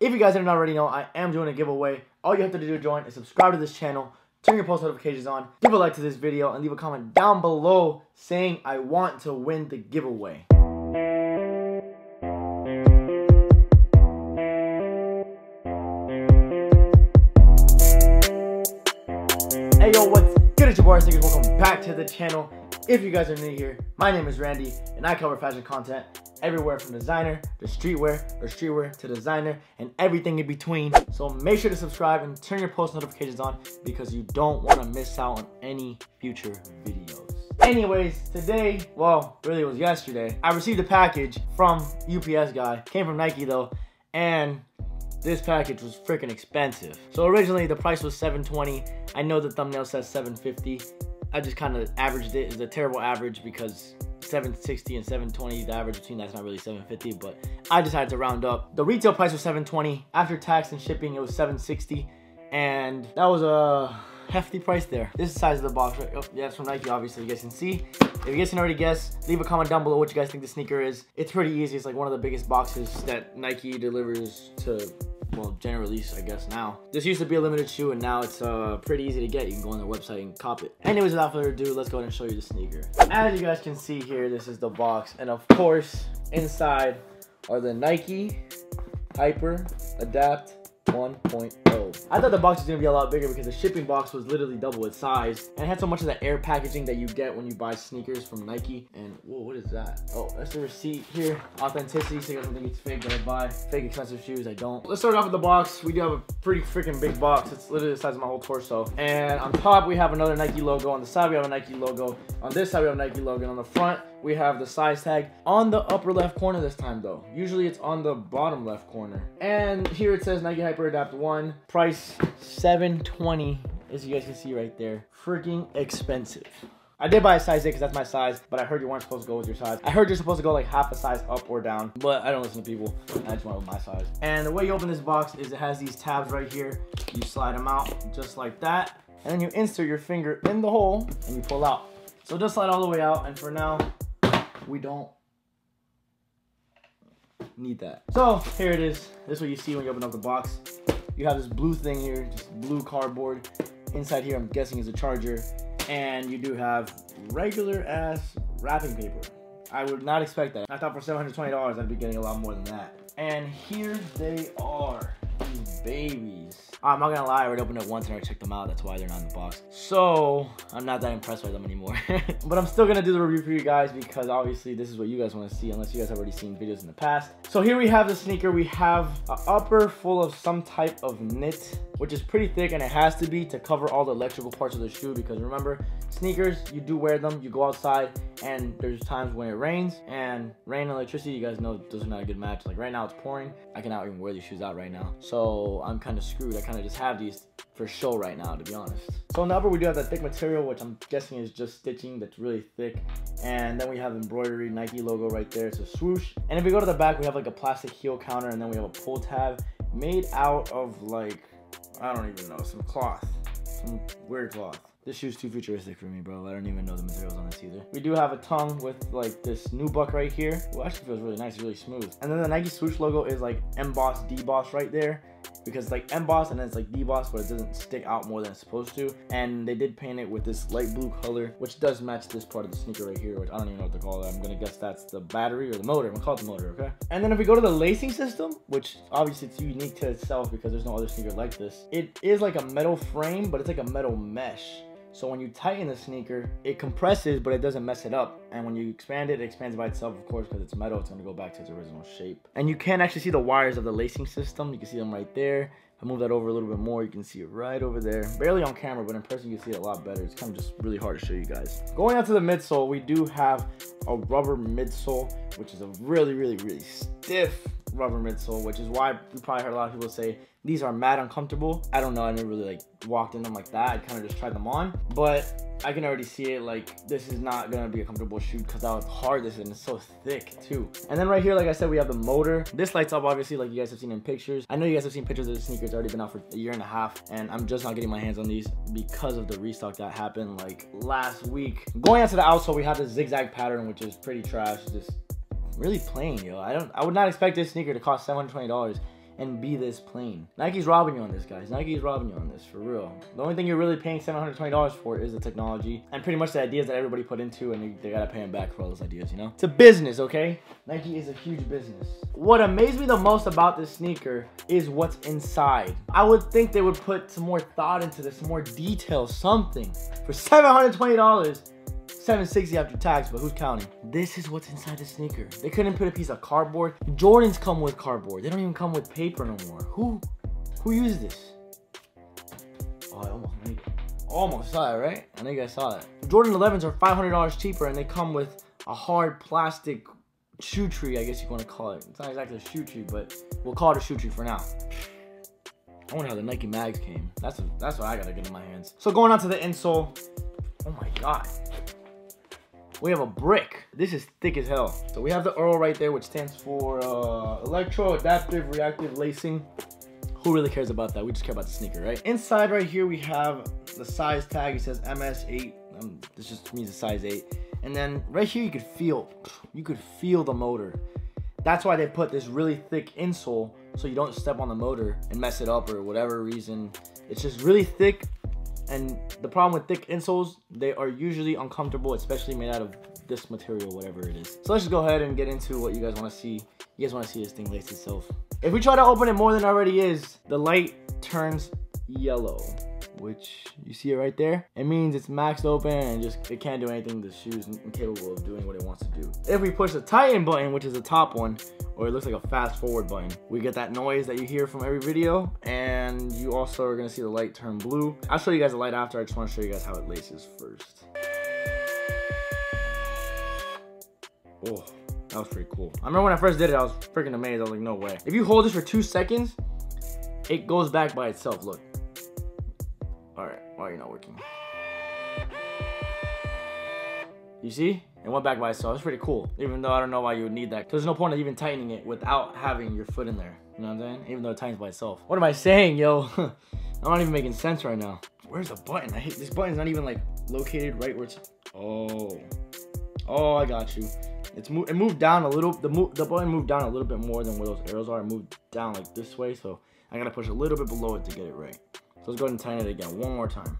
If you guys didn't already know, I am doing a giveaway. All you have to do to join is subscribe to this channel, turn your post notifications on, give a like to this video, and leave a comment down below saying I want to win the giveaway. Hey yo, what's good? It's your boy Snickers. Welcome back to the channel. If you guys are new here, my name is Randy, and I cover fashion content everywhere from designer to streetwear, or streetwear to designer, and everything in between. So make sure to subscribe and turn your post notifications on because you don't want to miss out on any future videos. Anyways, today, well, really it was yesterday, I received a package from UPS guy. Came from Nike though, and this package was freaking expensive. So originally the price was $720. I know the thumbnail says $750. I just kind of averaged it. It's a terrible average because 760 and 720, the average between that's not really 750, but I decided to round up. The retail price was 720. After tax and shipping, it was 760, and that was a hefty price there. This is the size of the box, right? Oh, yeah, it's from Nike, obviously, you guys can see. If you guys can already guess, leave a comment down below what you guys think the sneaker is. It's pretty easy. It's like one of the biggest boxes that Nike delivers to, well, general release, I guess now. This used to be a limited shoe, and now it's pretty easy to get. You can go on their website and cop it. Anyways, without further ado, let's go ahead and show you the sneaker. As you guys can see here, this is the box, and of course, inside are the Nike HyperAdapt 1.0. I thought the box was gonna be a lot bigger because the shipping box was literally double its size, and it had so much of that air packaging that you get when you buy sneakers from Nike. And whoa, what is that? Oh, that's the receipt here. Authenticity, so you guys don't think it's fake, but I buy fake expensive shoes. I don't. Let's start off with the box. We do have a pretty freaking big box. It's literally the size of my whole torso. And on top, we have another Nike logo. On the side, we have a Nike logo. On this side, we have a Nike logo. And on the front, we have the size tag on the upper left corner this time though. Usually it's on the bottom left corner. And here it says Nike HyperAdapt 1, price $720, as you guys can see right there. Freaking expensive. I did buy a size 8 because that's my size, but I heard you weren't supposed to go with your size. I heard you're supposed to go like half a size up or down, but I don't listen to people. I just went with my size. And the way you open this box is it has these tabs right here. You slide them out just like that, and then you insert your finger in the hole and you pull out. So just slide all the way out, and for now, we don't need that. So here it is. This is what you see when you open up the box. You have this blue thing here, just blue cardboard. Inside here, I'm guessing is a charger. And you do have regular ass wrapping paper. I would not expect that. I thought for $720, I'd be getting a lot more than that. And here they are, these babies. I'm not gonna lie, I already opened it once and I checked them out. That's why they're not in the box. So I'm not that impressed by them anymore. But I'm still gonna do the review for you guys because obviously this is what you guys wanna see unless you guys have already seen videos in the past. So here we have the sneaker. We have an upper full of some type of knit, which is pretty thick, and it has to be to cover all the electrical parts of the shoe because remember, sneakers, you do wear them, you go outside, and there's times when it rains, and rain and electricity, you guys know those are not a good match. Like right now it's pouring. I cannot even wear these shoes out right now. So I'm kind of screwed. I kind of just have these for show right now, to be honest. So in the upper, we do have that thick material, which I'm guessing is just stitching that's really thick. And then we have embroidery, Nike logo right there. It's a swoosh. And if we go to the back, we have like a plastic heel counter, and then we have a pull tab made out of like, I don't even know, some cloth, some weird cloth. This shoe's too futuristic for me, bro. I don't even know the materials on this either. We do have a tongue with like this nubuck right here. Well, actually feels really nice, really smooth. And then the Nike swoosh logo is like embossed, debossed right there, because it's like embossed and then it's like debossed, but it doesn't stick out more than it's supposed to. And they did paint it with this light blue color, which does match this part of the sneaker right here, which I don't even know what to call it. I'm gonna guess that's the battery or the motor. I'm gonna call it the motor, okay? And then if we go to the lacing system, which obviously it's unique to itself because there's no other sneaker like this. It is like a metal frame, but it's like a metal mesh. So when you tighten the sneaker, it compresses, but it doesn't mess it up. And when you expand it, it expands by itself, of course, because it's metal. It's going to go back to its original shape. And you can actually see the wires of the lacing system. You can see them right there. If I move that over a little bit more, you can see it right over there. Barely on camera, but in person, you can see it a lot better. It's kind of just really hard to show you guys. Going out to the midsole, we do have a rubber midsole, which is a really, really, really stiff rubber midsole, which is why you probably heard a lot of people say these are mad uncomfortable. I don't know, I never really like walked in them like that. I kind of just tried them on, but I can already see it, like this is not gonna be a comfortable shoe because how hard this is, and it's so thick too. And then right here, like I said, we have the motor. This lights up obviously, like you guys have seen in pictures. I know you guys have seen pictures of the sneakers already been out for a year and a half, and I'm just not getting my hands on these because of the restock that happened like last week. Going out to the outsole, we have this zigzag pattern, which is pretty trash. It's just really plain, yo. I would not expect this sneaker to cost $720. and be this plain. Nike's robbing you on this, guys. Nike's robbing you on this, for real. The only thing you're really paying $720 for is the technology and pretty much the ideas that everybody put into, and they gotta pay them back for all those ideas, you know? It's a business, okay? Nike is a huge business. What amazed me the most about this sneaker is what's inside. I would think they would put some more thought into this, some more detail, something. For $720, $760 after tax, but who's counting? This is what's inside the sneaker. They couldn't put a piece of cardboard. Jordans come with cardboard. They don't even come with paper no more. Who uses this? Oh, I almost made it. Almost saw it, right? I know you guys saw it. Jordan 11s are $500 cheaper, and they come with a hard plastic shoe tree, I guess you want to call it. It's not exactly a shoe tree, but we'll call it a shoe tree for now. I wonder how the Nike mags came. That's what I gotta get in my hands. So going on to the insole. Oh my God. We have a brick. This is thick as hell. So we have the EARL right there, which stands for Electro Adaptive Reactive Lacing. Who really cares about that? We just care about the sneaker, right? Inside right here, we have the size tag. It says MS8. This just means a size 8. And then right here, you could feel the motor. That's why they put this really thick insole, so you don't step on the motor and mess it up or whatever reason. It's just really thick. And the problem with thick insoles, they are usually uncomfortable, especially made out of this material, whatever it is. So let's just go ahead and get into what you guys want to see. You guys want to see this thing lace itself. If we try to open it more than it already is, the light turns yellow, which you see it right there. It means it's maxed open and just it can't do anything. The shoe's incapable of doing what it wants to do. If we push the tighten button, which is the top one, or it looks like a fast forward button, we get that noise that you hear from every video, and you also are gonna see the light turn blue. I'll show you guys the light after. I just wanna show you guys how it laces first. Oh, that was pretty cool. I remember when I first did it, I was freaking amazed. I was like, no way. If you hold this for 2 seconds, it goes back by itself, look. All right, why are you not working? You see? It went back by itself. It's pretty cool. Even though I don't know why you would need that. There's no point of even tightening it without having your foot in there. You know what I'm saying? Even though it tightens by itself. What am I saying, yo? I'm not even making sense right now. Where's the button? I hate this button's not even like located right where it's. Oh. Oh, I got you. It moved down a little. The button moved down a little bit more than where those arrows are. It moved down like this way. So I gotta push a little bit below it to get it right. Let's go ahead and tighten it again one more time.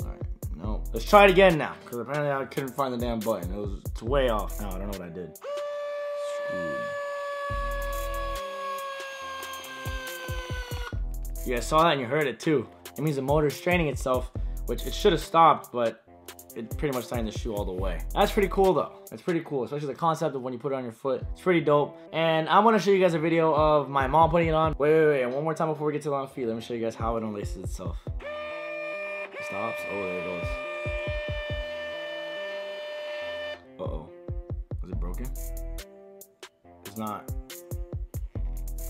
All right, no. Let's try it again now, because apparently I couldn't find the damn button. It's way off now. I don't know what I did. Screw. Yeah, I saw that and you heard it too. It means the motor's straining itself, which it should have stopped, but it pretty much tightened the shoe all the way. That's pretty cool though. That's pretty cool, especially the concept of when you put it on your foot. It's pretty dope. And I'm gonna show you guys a video of my mom putting it on. Wait, one more time before we get to the long feet. Let me show you guys how it unlaces itself. It stops, oh, there it goes. Uh-oh, was it broken? It's not.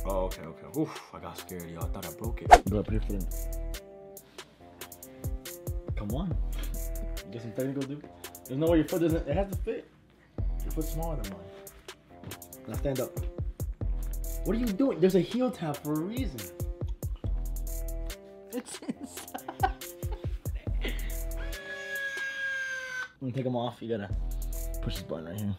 Oh, okay. Oof, I got scared, y'all. I thought I broke it. Come on. Get some technical, dude. There's no way your foot doesn't, it has to fit. Your foot's smaller than mine. Now stand up. What are you doing? There's a heel tap for a reason. It's inside. When you take them off, you gotta push this button right here.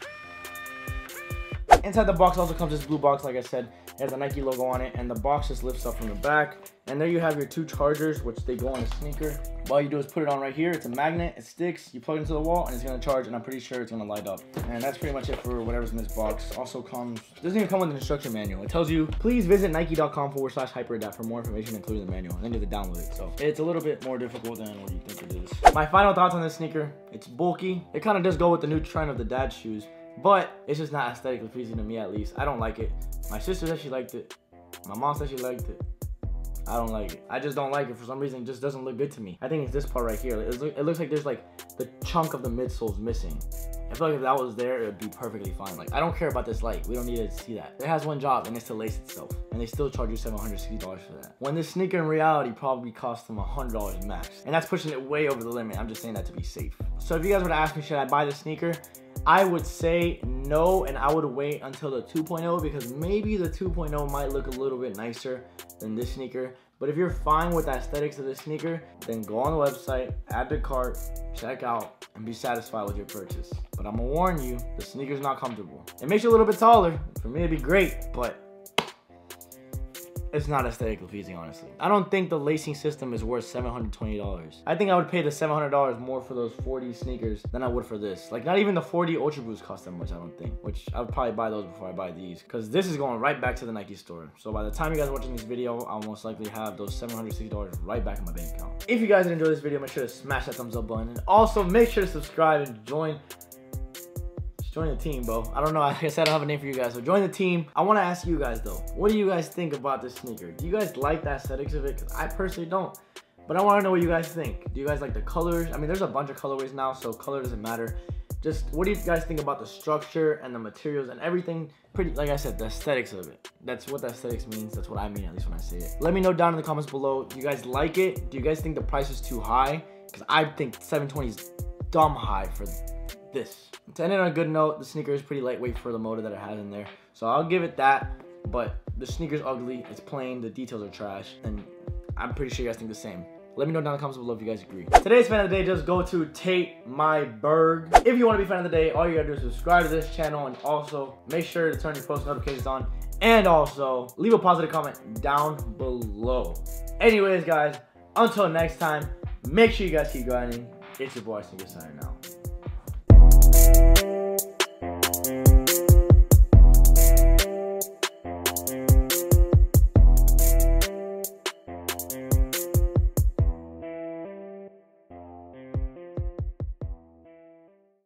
Inside the box also comes this blue box, like I said. It has a Nike logo on it, and the box just lifts up from the back. And there you have your 2 chargers, which they go on the sneaker. All you do is put it on right here. It's a magnet, it sticks, you plug it into the wall, and it's gonna charge, and I'm pretty sure it's gonna light up. And that's pretty much it for whatever's in this box. Also comes, it doesn't even come with an instruction manual. It tells you, please visit nike.com/hyperadapt for more information, including the manual, and then you have to download it. So it's a little bit more difficult than what you think it is. My final thoughts on this sneaker, it's bulky. It kind of does go with the new trend of the dad shoes, but it's just not aesthetically pleasing to me, at least. I don't like it. My sister said she liked it. My mom said she liked it. I don't like it. I just don't like it. For some reason, it just doesn't look good to me. I think it's this part right here. It looks like there's like the chunk of the midsole's missing. I feel like if that was there, it would be perfectly fine. Like, I don't care about this light. We don't need to see that. It has one job, and it's to lace itself. And they still charge you $760 for that. When this sneaker in reality probably cost them $100 max. And that's pushing it way over the limit. I'm just saying that to be safe. So if you guys were to ask me, should I buy this sneaker? I would say no, and I would wait until the 2.0 because maybe the 2.0 might look a little bit nicer than this sneaker. But if you're fine with the aesthetics of the sneaker, then go on the website, add to cart, check out, and be satisfied with your purchase. But I'm gonna warn you, the sneaker's not comfortable. It makes you a little bit taller. For me, it'd be great, but it's not aesthetically pleasing, honestly. I don't think the lacing system is worth $720. I think I would pay the $700 more for those 40 sneakers than I would for this. Like, not even the 40 Ultra Boost cost that much, I don't think, which I would probably buy those before I buy these, because this is going right back to the Nike store. So by the time you guys are watching this video, I'll most likely have those $760 right back in my bank account. If you guys enjoyed this video, make sure to smash that thumbs up button, and also make sure to subscribe and join the team, bro. I don't know, like I said, I don't have a name for you guys, so join the team. I want to ask you guys though, what do you guys think about this sneaker? Do you guys like the aesthetics of it? Because I personally don't, but I want to know what you guys think. Do you guys like the colors? I mean, there's a bunch of colorways now, so color doesn't matter. Just what do you guys think about the structure and the materials and everything? Pretty, like I said, the aesthetics of it. That's what the aesthetics means. That's what I mean, at least when I say it. Let me know down in the comments below. Do you guys like it? Do you guys think the price is too high? Because I think 720 is dumb high for this. To end it on a good note, the sneaker is pretty lightweight for the motor that it has in there, so I'll give it that. But the sneaker's ugly, it's plain, the details are trash, and I'm pretty sure you guys think the same. Let me know down in the comments below if you guys agree. Today's fan of the day, just go to Tate Myberg. If you want to be fan of the day, all you gotta do is subscribe to this channel, and also make sure to turn your post notifications on, and also leave a positive comment down below. Anyways guys, until next time, make sure you guys keep grinding. It's your boy Sneaker signing out.